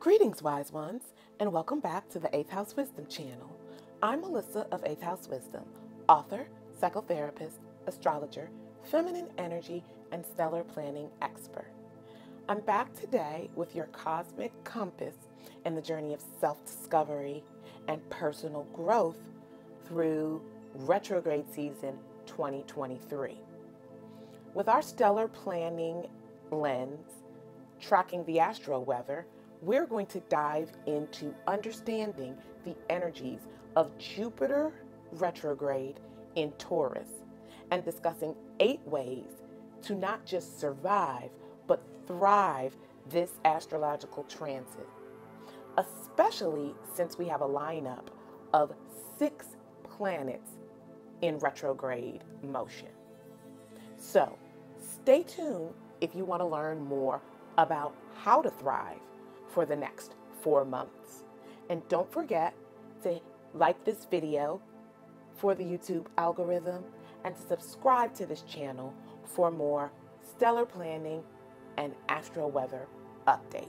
Greetings, wise ones, and welcome back to the Eighth House Wisdom channel. I'm Melissa of Eighth House Wisdom, author, psychotherapist, astrologer, feminine energy, and stellar planning expert. I'm back today with your cosmic compass and the journey of self-discovery and personal growth through retrograde season 2023. With our stellar planning lens, tracking the astro weather, we're going to dive into understanding the energies of Jupiter retrograde in Taurus and discussing 8 ways to not just survive, but thrive this astrological transit, especially since we have a lineup of 6 planets in retrograde motion. So stay tuned if you want to learn more about how to thrive for the next 4 months. And don't forget to like this video for the YouTube algorithm and subscribe to this channel for more stellar planning and astro weather updates.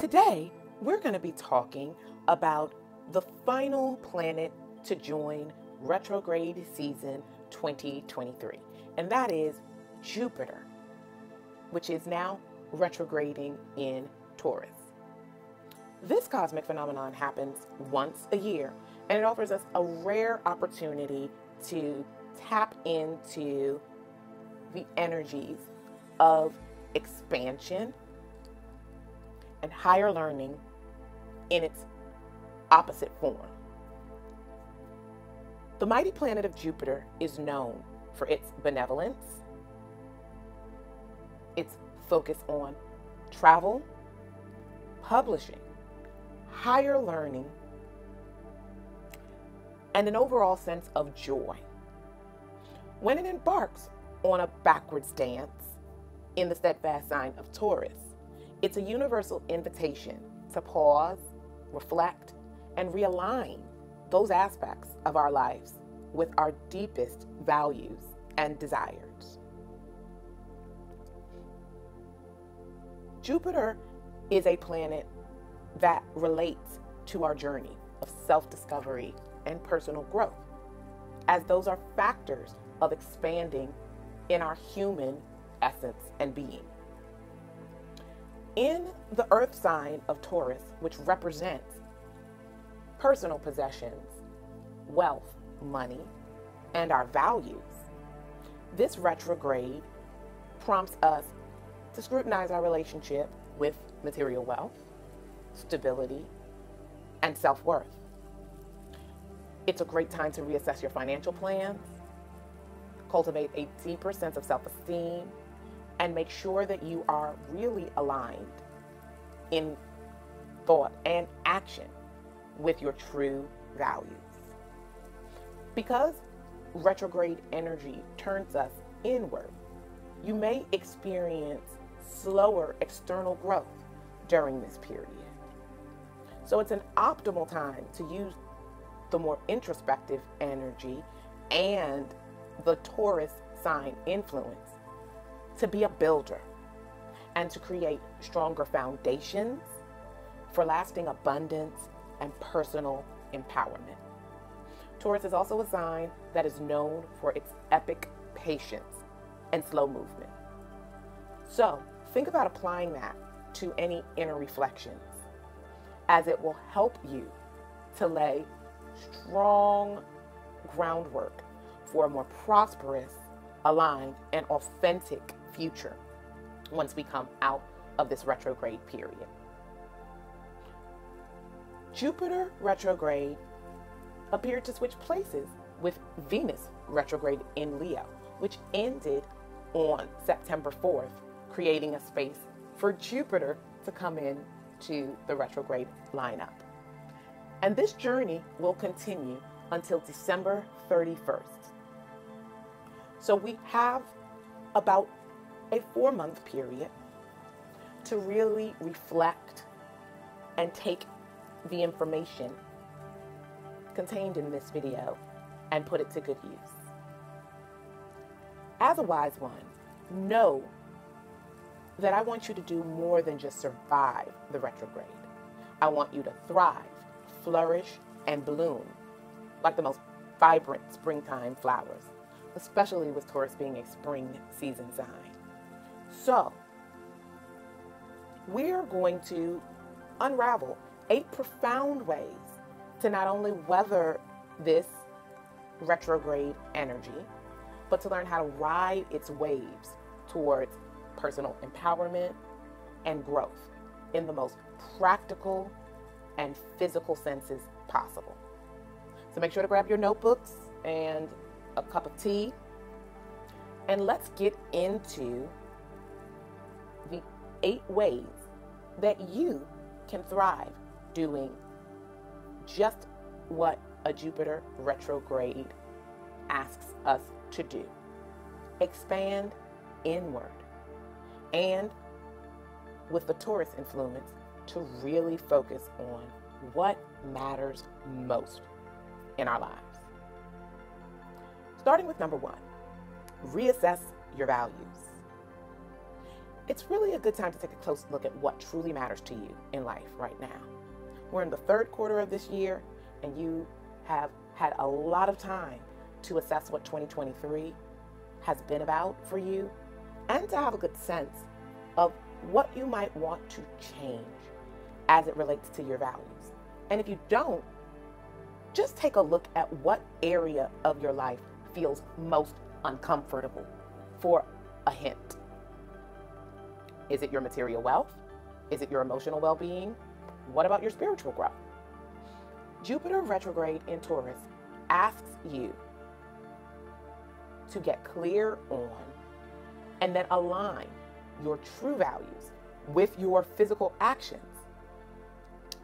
Today, we're going to be talking about the final planet to join retrograde season 2023, and that is Jupiter, which is now retrograding in Taurus. This cosmic phenomenon happens once a year, and it offers us a rare opportunity to tap into the energies of expansion and higher learning in its opposite form. The mighty planet of Jupiter is known for its benevolence, its focus on travel, publishing, higher learning, and an overall sense of joy. When it embarks on a backwards dance in the steadfast sign of Taurus, it's a universal invitation to pause, reflect, and realign those aspects of our lives with our deepest values and desires. Jupiter is a planet that relates to our journey of self-discovery and personal growth, as those are factors of expanding in our human essence and being. In the earth sign of Taurus, which represents personal possessions, wealth, money, and our values, this retrograde prompts us to scrutinize our relationship with material wealth, stability, and self-worth. It's a great time to reassess your financial plans, cultivate a deeper sense of self-esteem, and make sure that you are really aligned in thought and action with your true values. Because retrograde energy turns us inward, you may experience slower external growth during this period. So it's an optimal time to use the more introspective energy and the Taurus sign influence to be a builder and to create stronger foundations for lasting abundance and personal empowerment. Taurus is also a sign that is known for its epic patience and slow movement. So think about applying that to any inner reflections, as it will help you to lay strong groundwork for a more prosperous, aligned, and authentic future once we come out of this retrograde period. Jupiter retrograde appeared to switch places with Venus retrograde in Leo, which ended on September 4th, creating a space for Jupiter to come in to the retrograde lineup. And this journey will continue until December 31st. So we have about a 4-month period to really reflect and take the information contained in this video and put it to good use. As a wise one, know that I want you to do more than just survive the retrograde. I want you to thrive, flourish, and bloom like the most vibrant springtime flowers, especially with Taurus being a spring season sign. So, we're going to unravel 8 profound ways to not only weather this retrograde energy, but to learn how to ride its waves towards personal empowerment and growth in the most practical and physical senses possible. So make sure to grab your notebooks and a cup of tea, and let's get into the 8 ways that you can thrive doing just what a Jupiter retrograde asks us to do. Expand inward, and with the Taurus influence, to really focus on what matters most in our lives. Starting with number 1, reassess your values. It's really a good time to take a close look at what truly matters to you in life right now. We're in the 3rd quarter of this year, and you have had a lot of time to assess what 2023 has been about for you, and to have a good sense of what you might want to change as it relates to your values. And if you don't, just take a look at what area of your life feels most uncomfortable for a hint. Is it your material wealth? Is it your emotional well-being? What about your spiritual growth? Jupiter retrograde in Taurus asks you to get clear on and then align your true values with your physical actions,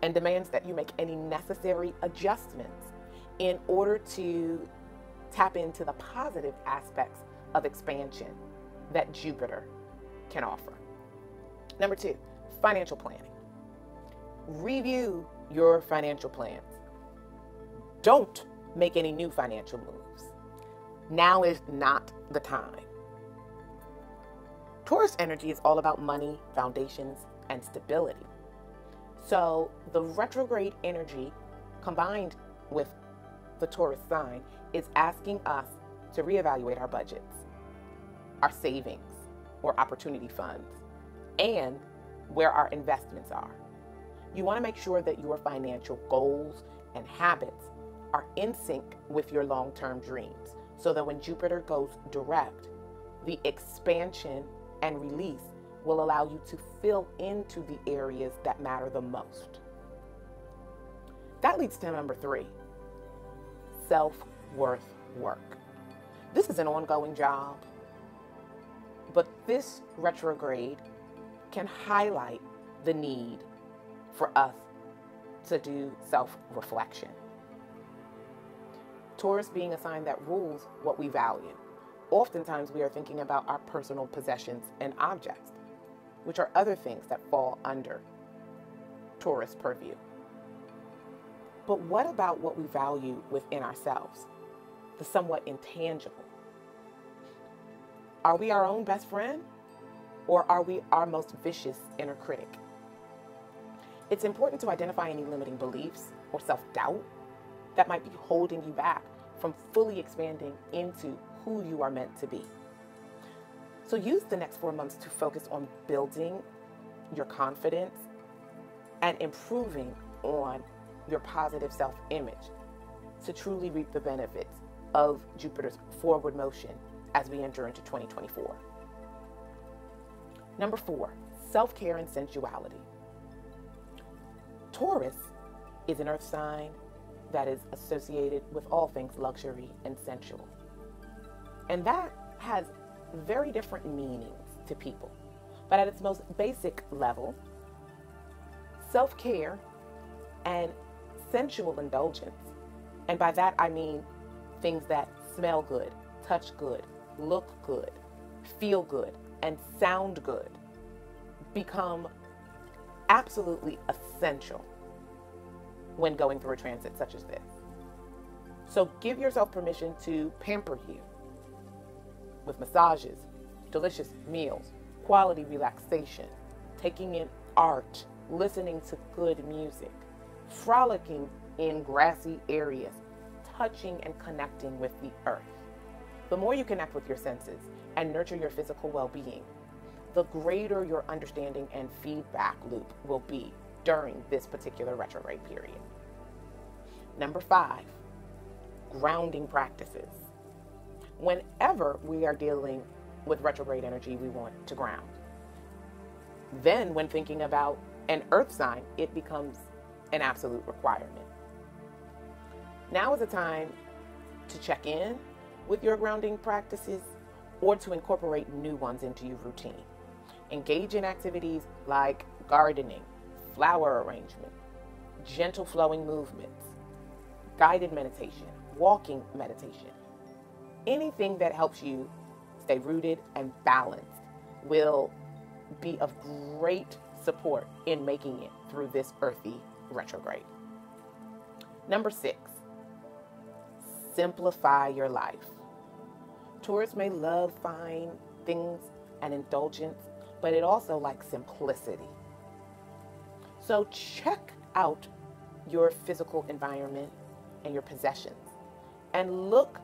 and demands that you make any necessary adjustments in order to tap into the positive aspects of expansion that Jupiter can offer. Number 2, financial planning. Review your financial plans. Don't make any new financial moves. Now is not the time. Taurus energy is all about money, foundations, and stability. So the retrograde energy combined with the Taurus sign is asking us to reevaluate our budgets, our savings or opportunity funds, and where our investments are. You want to make sure that your financial goals and habits are in sync with your long-term dreams, so that when Jupiter goes direct, the expansion and release will allow you to fill into the areas that matter the most. That leads to number 3, self-worth work. This is an ongoing job, but this retrograde can highlight the need for us to do self-reflection. Taurus being a sign that rules what we value. Oftentimes we are thinking about our personal possessions and objects, which are other things that fall under Taurus purview. But what about what we value within ourselves, the somewhat intangible? Are we our own best friend, or are we our most vicious inner critic? It's important to identify any limiting beliefs or self-doubt that might be holding you back from fully expanding into who you are meant to be. So use the next 4 months to focus on building your confidence and improving on your positive self-image to truly reap the benefits of Jupiter's forward motion as we enter into 2024. Number 4, self-care and sensuality. Taurus is an earth sign that is associated with all things luxury and sensual. And that has very different meanings to people. But at its most basic level, self-care and sensual indulgence, and by that I mean things that smell good, touch good, look good, feel good, and sound good, become absolutely essential when going through a transit such as this. So give yourself permission to pamper you with massages, delicious meals, quality relaxation, taking in art, listening to good music, frolicking in grassy areas, touching and connecting with the earth. The more you connect with your senses and nurture your physical well-being, the greater your understanding and feedback loop will be during this particular retrograde period. Number 5, grounding practices. Whenever we are dealing with retrograde energy, we want to ground. Then when thinking about an earth sign, it becomes an absolute requirement. Now is the time to check in with your grounding practices or to incorporate new ones into your routine. Engage in activities like gardening, flower arrangement, gentle flowing movements, guided meditation, walking meditation. Anything that helps you stay rooted and balanced will be of great support in making it through this earthy retrograde. Number 6, simplify your life. Taurus may love fine things and indulgence, but it also likes simplicity. So check out your physical environment and your possessions and look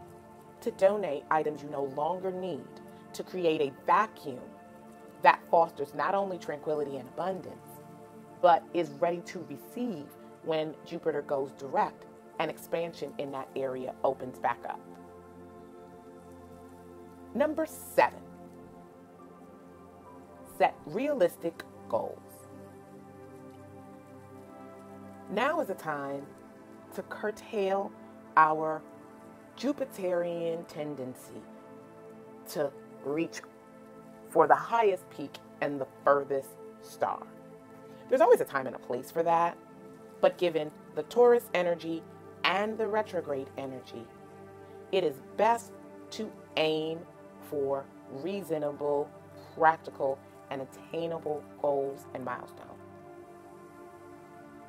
to donate items you no longer need to create a vacuum that fosters not only tranquility and abundance, but is ready to receive when Jupiter goes direct and expansion in that area opens back up. Number 7, set realistic goals. Now is the time to curtail our Jupiterian tendency to reach for the highest peak and the furthest star. There's always a time and a place for that, but given the Taurus energy and the retrograde energy, it is best to aim for reasonable, practical, and attainable goals and milestones.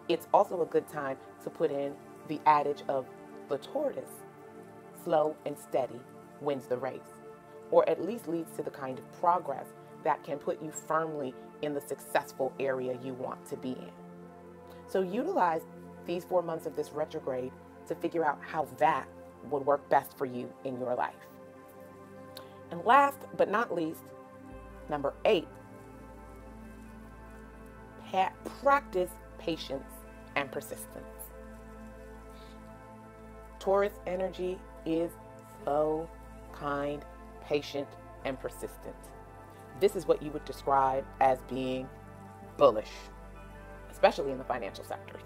It's also a good time to put in the adage of the tortoise, slow and steady wins the race, or at least leads to the kind of progress that can put you firmly in the successful area you want to be in. So utilize these 4 months of this retrograde to figure out how that would work best for you in your life. And last but not least, number 8, practice patience and persistence. Taurus energy is slow, kind, patient, and persistent. This is what you would describe as being bullish, especially in the financial sector.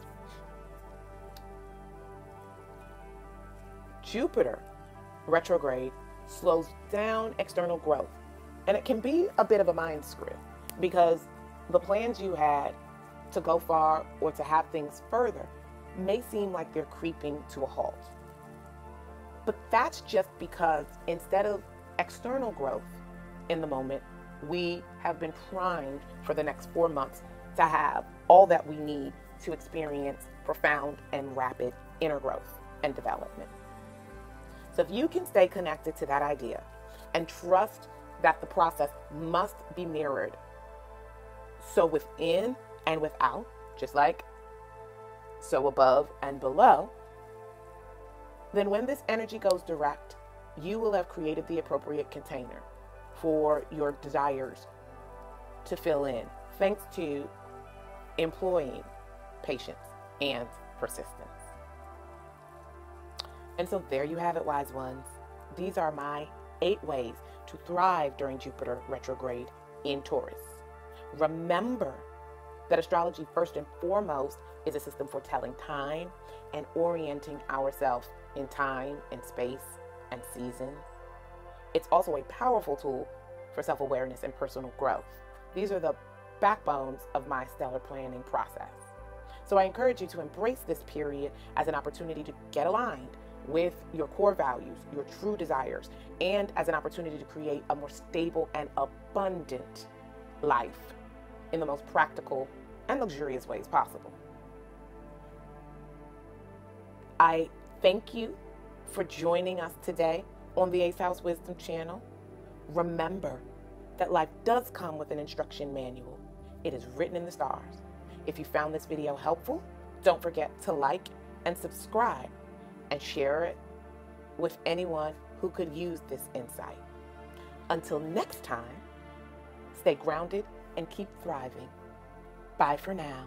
Jupiter retrograde slows down external growth, and it can be a bit of a mind screw because the plans you had to go far or to have things further may seem like they're creeping to a halt. But that's just because instead of external growth in the moment, we have been primed for the next 4 months to have all that we need to experience profound and rapid inner growth and development. So if you can stay connected to that idea and trust that the process must be mirrored, so within and without, just like so above and below, then when this energy goes direct, you will have created the appropriate container for your desires to fill in, thanks to employing patience and persistence. And so there you have it, wise ones. These are my 8 ways to thrive during Jupiter retrograde in Taurus. Remember that astrology, first and foremost, is a system for telling time and orienting ourselves in time and space and seasons. It's also a powerful tool for self-awareness and personal growth. These are the backbones of my stellar planning process. So I encourage you to embrace this period as an opportunity to get aligned with your core values, your true desires, and as an opportunity to create a more stable and abundant life in the most practical and luxurious ways possible. I thank you for joining us today on the Eighth House Wisdom channel. Remember that life does come with an instruction manual. It is written in the stars. If you found this video helpful, don't forget to like and subscribe and share it with anyone who could use this insight. Until next time, stay grounded and keep thriving. Bye for now.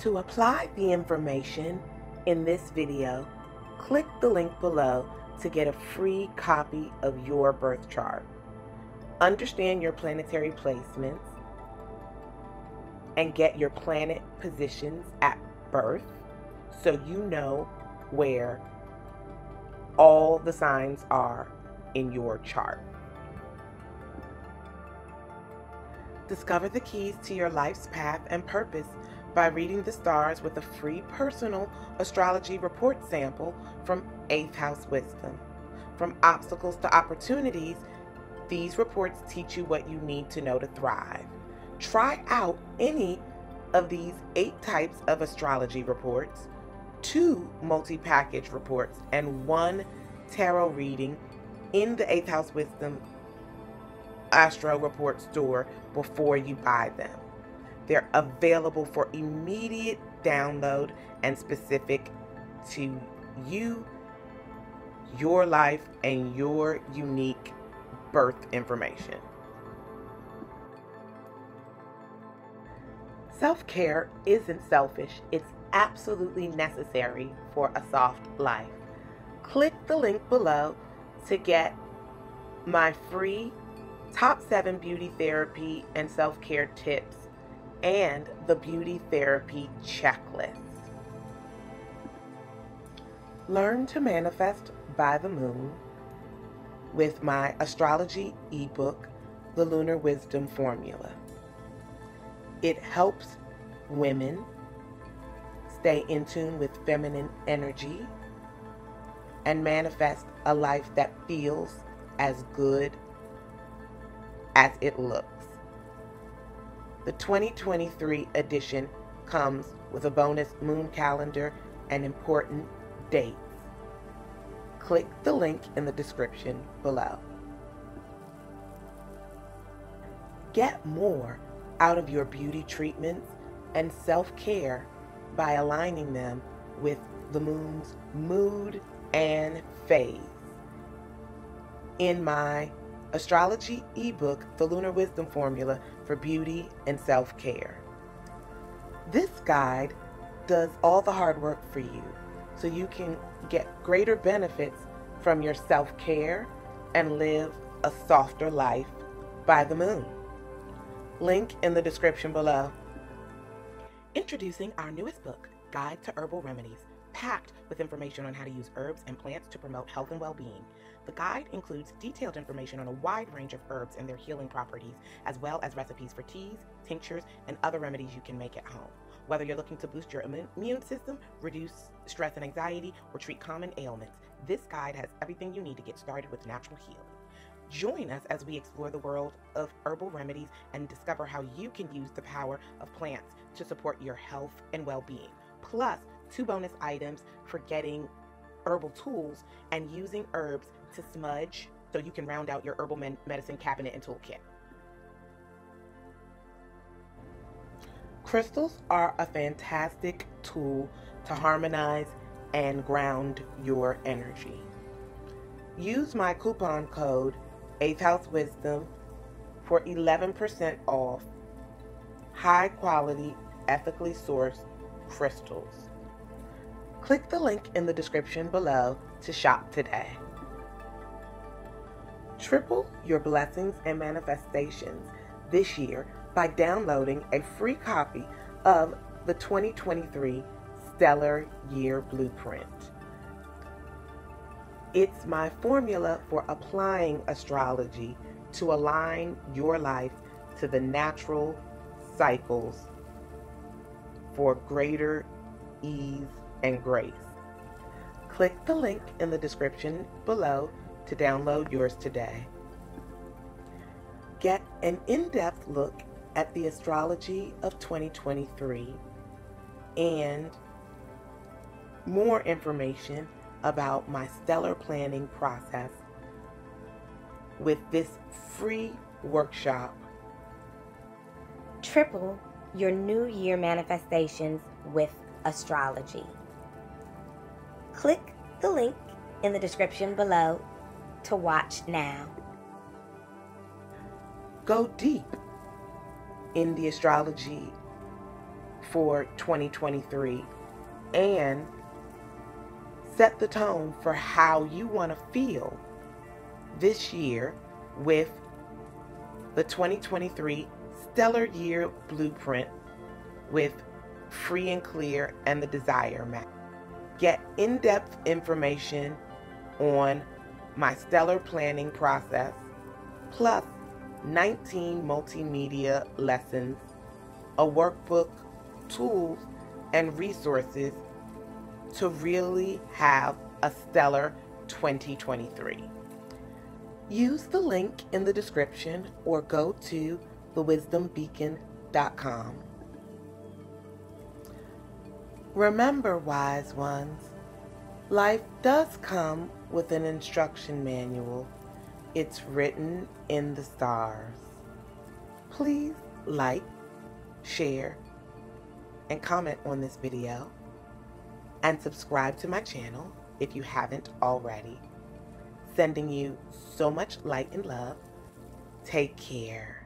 To apply the information in this video, click the link below to get a free copy of your birth chart, understand your planetary placements, and get your planet positions at birth so you know where all the signs are in your chart. Discover the keys to your life's path and purpose by reading the stars with a free personal astrology report sample from Eighth House Wisdom. From obstacles to opportunities, these reports teach you what you need to know to thrive. Try out any of these 8 types of astrology reports, 2 multi-package reports, and 1 tarot reading in the Eighth House Wisdom Astro Report store before you buy them. They're available for immediate download and specific to you, your life, and your unique birth information. Self-care isn't selfish. It's absolutely necessary for a soft life. Click the link below to get my free top 7 beauty therapy and self-care tips and the beauty therapy checklist. Learn to manifest by the moon with my astrology ebook, The Lunar Wisdom Formula. It helps women stay in tune with feminine energy and manifest a life that feels as good as it looks. The 2023 edition comes with a bonus moon calendar and important dates. Click the link in the description below. Get more out of your beauty treatments and self-care by aligning them with the moon's mood and phase. In my astrology ebook, The Lunar Wisdom Formula for Beauty and Self-Care. This guide does all the hard work for you so you can get greater benefits from your self-care and live a softer life by the moon. Link in the description below. Introducing our newest book, Guide to Herbal Remedies, packed with information on how to use herbs and plants to promote health and well-being. The guide includes detailed information on a wide range of herbs and their healing properties, as well as recipes for teas, tinctures, and other remedies you can make at home. Whether you're looking to boost your immune system, reduce stress and anxiety, or treat common ailments, this guide has everything you need to get started with natural healing. Join us as we explore the world of herbal remedies and discover how you can use the power of plants to support your health and well-being. Plus, 2 bonus items for getting herbal tools and using herbs to smudge so you can round out your herbal medicine cabinet and toolkit. Crystals are a fantastic tool to harmonize and ground your energy. Use my coupon code 8th House Wisdom for 11% off high quality, ethically sourced crystals. Click the link in the description below to shop today. Triple your blessings and manifestations this year by downloading a free copy of the 2023 Stellar Year Blueprint. It's my formula for applying astrology to align your life to the natural cycles for greater ease and grace. Click the link in the description below to download yours today. Get an in-depth look at the astrology of 2023 and more information about my stellar planning process with this free workshop. Triple your new year manifestations with astrology. Click the link in the description below to watch now. Go deep in the astrology for 2023 and set the tone for how you want to feel this year with the 2023 Stellar Year Blueprint with Free and Clear and the Desire Map. Get in-depth information on my stellar planning process, plus 19 multimedia lessons, a workbook, tools, and resources to really have a stellar 2023. Use the link in the description or go to thewisdombeacon.com. Remember, wise ones, life does come with an instruction manual. It's written in the stars. Please like, share, and comment on this video, and subscribe to my channel if you haven't already. Sending you so much light and love. Take care.